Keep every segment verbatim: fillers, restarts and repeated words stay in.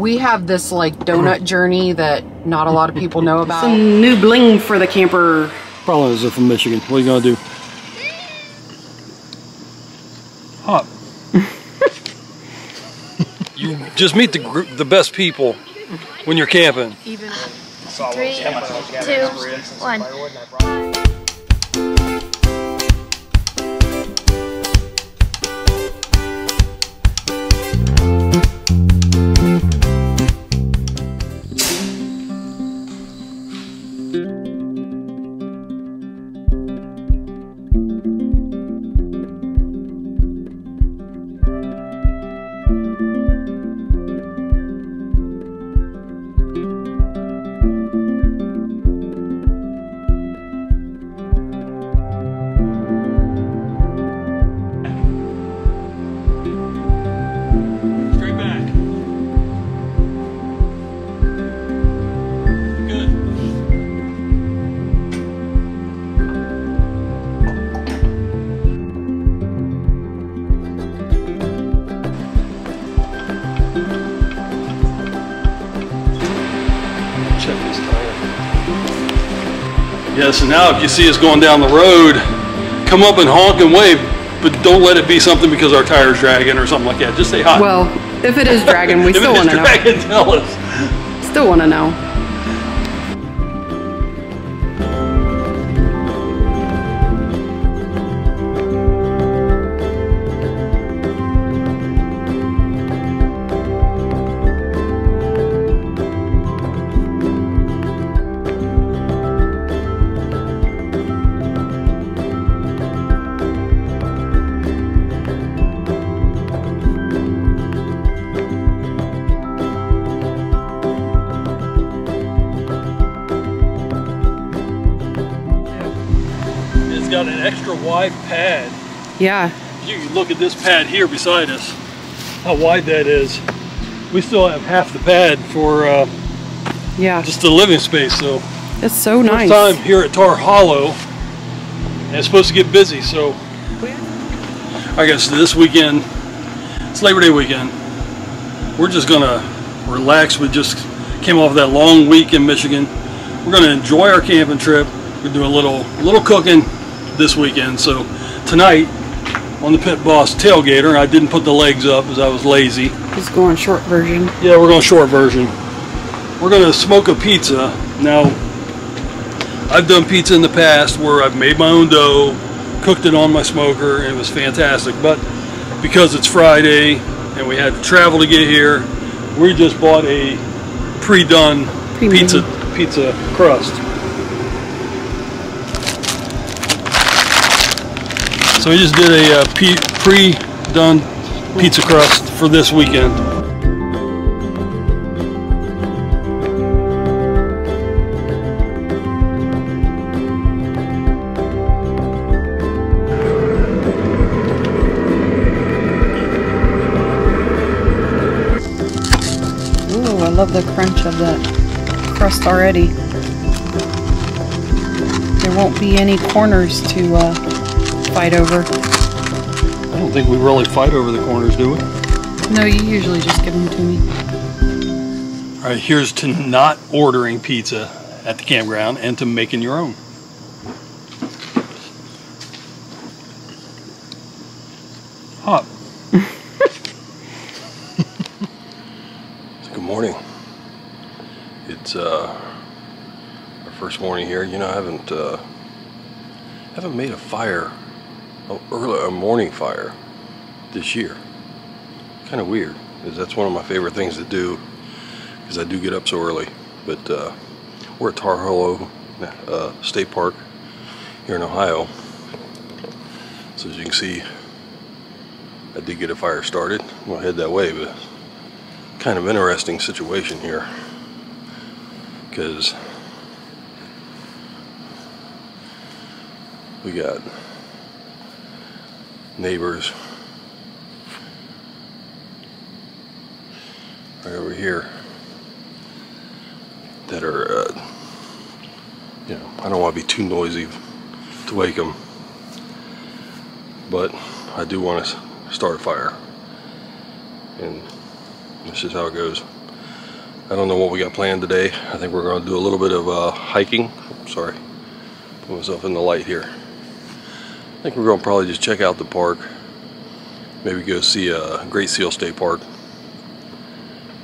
We have this like donut journey that not a lot of people know about. Some new bling for the camper. Problem is, they're from Michigan. What are you gonna do? Hop. You just meet the group, the best people when you're camping. Even. Three, two, one. Yes, and now if you see us going down the road, come up and honk and wave, but don't let it be something because our tire's dragging or something like that. Just say hi. Well, if it is dragging, we still want to know. If it is dragging, tell us. Still want to know. Got an extra wide pad. Yeah. You look at this pad here beside us, how wide that is. We still have half the pad for uh, yeah, just the living space. So that's so nice. First time here at Tar Hollow, and it's supposed to get busy. So yeah. I guess this weekend, it's Labor Day weekend, we're just gonna relax. We just came off that long week in Michigan. We're gonna enjoy our camping trip. We're doing a little little cooking this weekend. So tonight on the Pit Boss Tailgater, I didn't put the legs up because I was lazy. Just going short version. Yeah, we're going short version. We're going to smoke a pizza. Now, I've done pizza in the past where I've made my own dough, cooked it on my smoker, and it was fantastic. But because it's Friday and we had to travel to get here, we just bought a pre-done pizza pizza crust. So we just did a uh, pre-done pizza crust for this weekend. Ooh, I love the crunch of that crust already. There won't be any corners to uh, fight over. I don't think we really fight over the corners, do we? No, you usually just give them to me. All right, here's to not ordering pizza at the campground and to making your own. Hop. Good morning. It's uh, our first morning here. You know, I haven't uh, haven't made a fire. Oh, early, a morning fire this year. Kind of weird, because that's one of my favorite things to do, because I do get up so early. But uh, we're at Tar Hollow uh, State Park here in Ohio. So as you can see, I did get a fire started. I'm gonna head that way, but kind of interesting situation here, because we got neighbors right over here that are, uh, you know, I don't want to be too noisy to wake them, but I do want to start a fire, and this is how it goes. I don't know what we got planned today. I think we're going to do a little bit of uh, hiking. I'm sorry, put myself in the light here. I think we're going to probably just check out the park. Maybe go see uh, Great Seal State Park.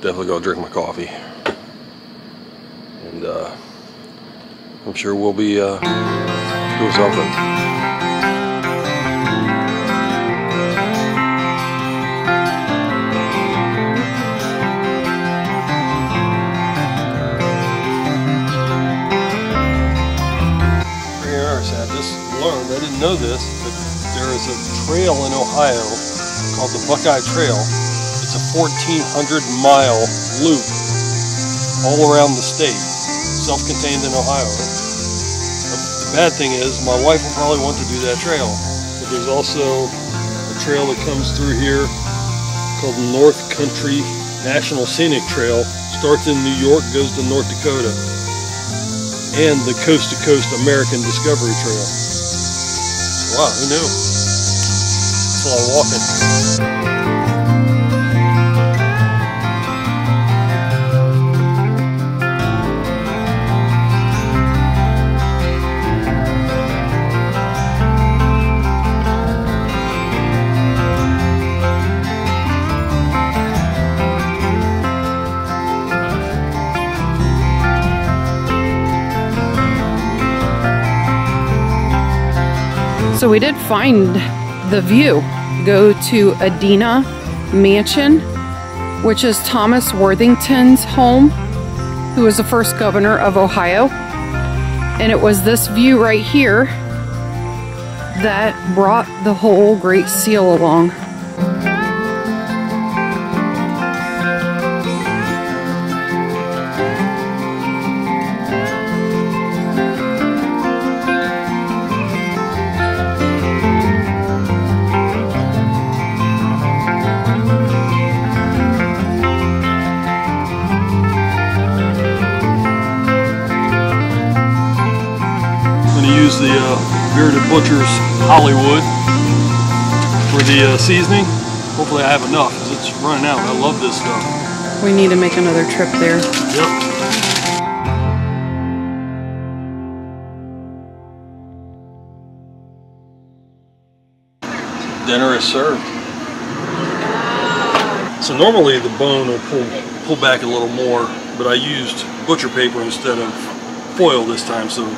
Definitely going to drink my coffee. And uh, I'm sure we'll be uh, doing something. I didn't know this, but there is a trail in Ohio called the Buckeye Trail. It's a fourteen hundred mile loop all around the state, self-contained in Ohio. The bad thing is my wife will probably want to do that trail, but there's also a trail that comes through here called the North Country National Scenic Trail. Starts in New York, goes to North Dakota, and the coast-to-coast American Discovery Trail. Wow, who knew? It's a lot of walking. So we did find the view. Go to Adena Mansion, which is Thomas Worthington's home, who was the first governor of Ohio. And it was this view right here that brought the whole Great Seal along. Use the uh, Bearded Butcher's Hollywood for the uh, seasoning. Hopefully I have enough because it's running out. I love this stuff. We need to make another trip there. Yep. Dinner is served. So normally the bone will pull, pull back a little more, but I used butcher paper instead of foil this time. So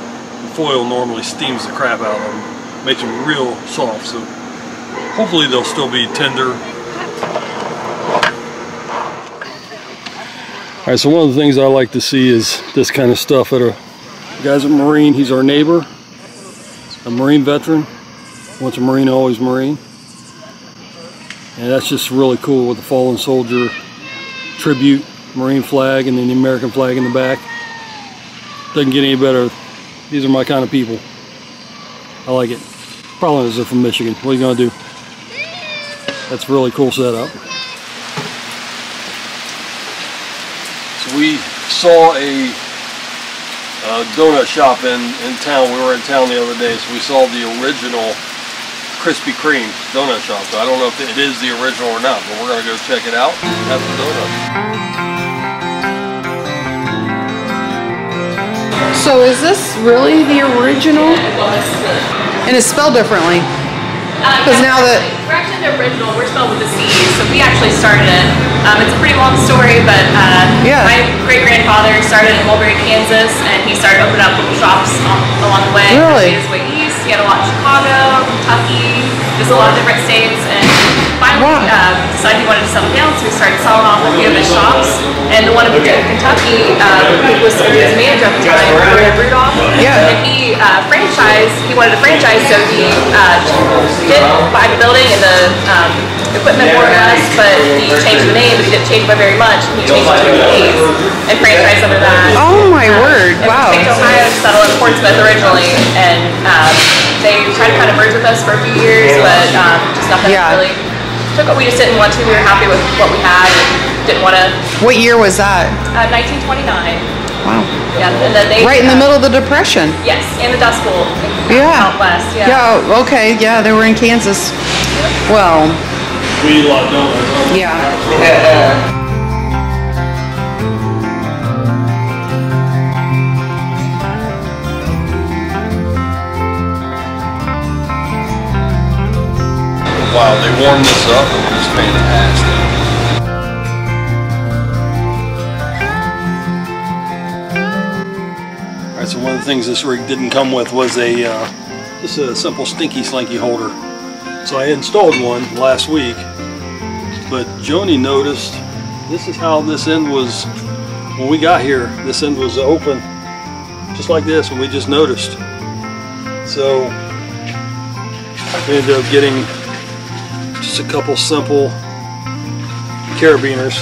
foil normally steams the crap out of them, makes them real soft, so hopefully they'll still be tender. All right, so one of the things I like to see is this kind of stuff at a... The guy's a Marine, he's our neighbor, a Marine veteran. Once a Marine, always Marine. And that's just really cool with the fallen soldier tribute, Marine flag, and then the American flag in the back. Doesn't get any better. These are my kind of people. I like it. Problem is they're from Michigan. What are you gonna do? That's a really cool setup. So we saw a uh, donut shop in, in town. We were in town the other day, so we saw the original Krispy Kreme donut shop. So I don't know if it is the original or not, but we're gonna go check it out and have some donuts. So is this really the original? And it's spelled differently. Because uh, now that we're actually the original, we're spelled with a C, so we actually started it. Um, it's a pretty long story, but uh, yeah. My great grandfather started in Mulberry, Kansas, and he started opening up little shops on, along the way. Really? He was way east. He had a lot in Chicago, Kentucky, just a lot of different states, and finally wow. uh, decided he wanted to settle down, so we started selling off a few of his shops. And the one in Kentucky uh, was his manager at the time, Robert Rudolph. Yeah. And he uh, franchised. He wanted a franchise, so he uh, did buy the building and the um, equipment for us, but he changed the name. But he didn't change by very much, and he changed it to a case and franchise over that. Oh my um, word, wow. We came to Ohio to settle in Portsmouth originally, and um, they tried to kind of merge with us for a few years, but um, just nothing yeah. really took what we just didn't want to. We were happy with what we had and didn't want to. What year was that? Uh, nineteen twenty-nine. Wow. Yeah, and then they, right in the uh, middle of the Depression. Yes, in the Dust Bowl. Yeah. Out west, yeah. Yeah, okay, yeah, they were in Kansas. Yep. Well. We eat a lot of donuts. Yeah. wow, they warmed this up. It was fantastic. All right, so one of the things this rig didn't come with was a uh, just a simple stinky slinky holder. So I installed one last week, but Joni noticed this is how this end was when we got here. This end was open, just like this, and we just noticed. So we ended up getting just a couple simple carabiners.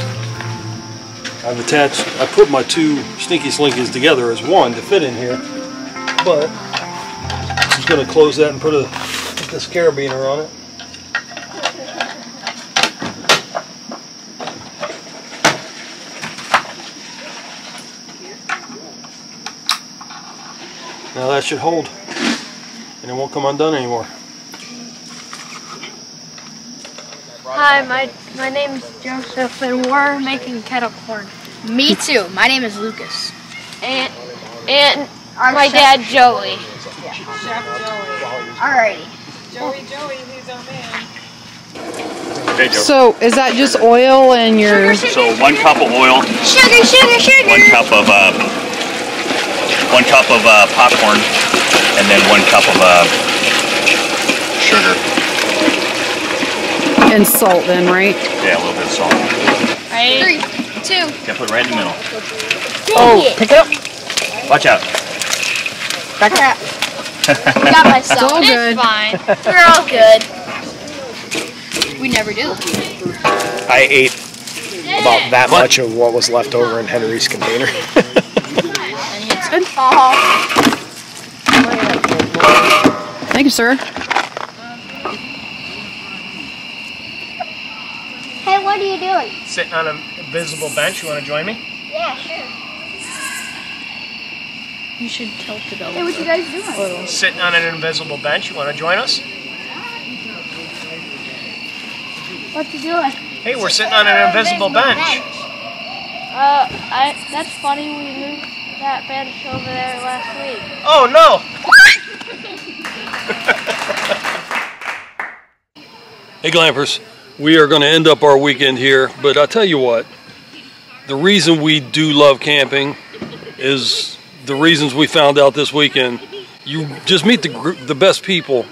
I've attached, I put my two stinky slinkies together as one to fit in here, but I'm just going to close that and put, a, put this carabiner on it. Now that should hold, and it won't come undone anymore. Hi, my my name's Joseph, and we're making kettle corn. Me too. My name is Lucas, and and Our my dad Joey. Yeah. Chef Joey. Alrighty. Joey, Joey, he's our man. There you go. So is that just oil and your? Sugar, sugar, so one cup of oil. Sugar, sugar, sugar. One cup of. Uh, One cup of uh, popcorn, and then one cup of uh, sugar. And salt then, right? Yeah, a little bit of salt. Right. Three, two. Gotta put it right in the middle. Dang oh, it. Pick it up. Watch out. Back up. Got myself. It's all good. It's fine. We're all good. We never do. I ate yeah. about that what? much of what was left over in Henry's container. Uh-huh. Thank you, sir. Hey, what are you doing? Sitting on an invisible bench. You want to join me? Yeah, sure. You should tilt it over. Hey, what you guys doing? Sitting on an invisible bench. You want to join us? What you doing? Hey, we're sitting on an invisible bench. Uh, I. That's funny. We moved that bench over there last week. Oh no! Hey glampers, we are going to end up our weekend here, but I'll tell you what, the reason we do love camping is the reasons we found out this weekend. You just meet the group, the best people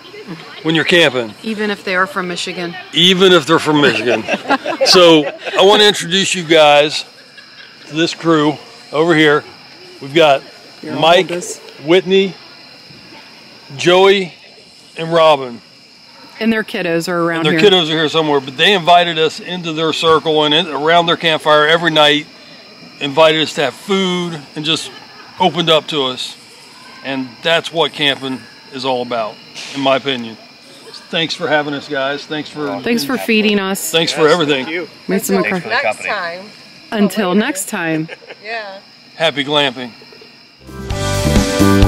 when you're camping. Even if they are from Michigan. Even if they're from Michigan. So I want to introduce you guys to this crew over here. We've got Your Mike, oldest. Whitney, Joey, and Robin. And their kiddos are around and their here. Their kiddos are here somewhere, but they invited us into their circle and in, around their campfire every night, invited us to have food and just opened up to us. And that's what camping is all about, in my opinion. Thanks for having us, guys. Thanks for Thanks for feeding us. Thanks yes, for everything. Thank you. Made some Until next time. Until next time. Yeah. Happy glamping.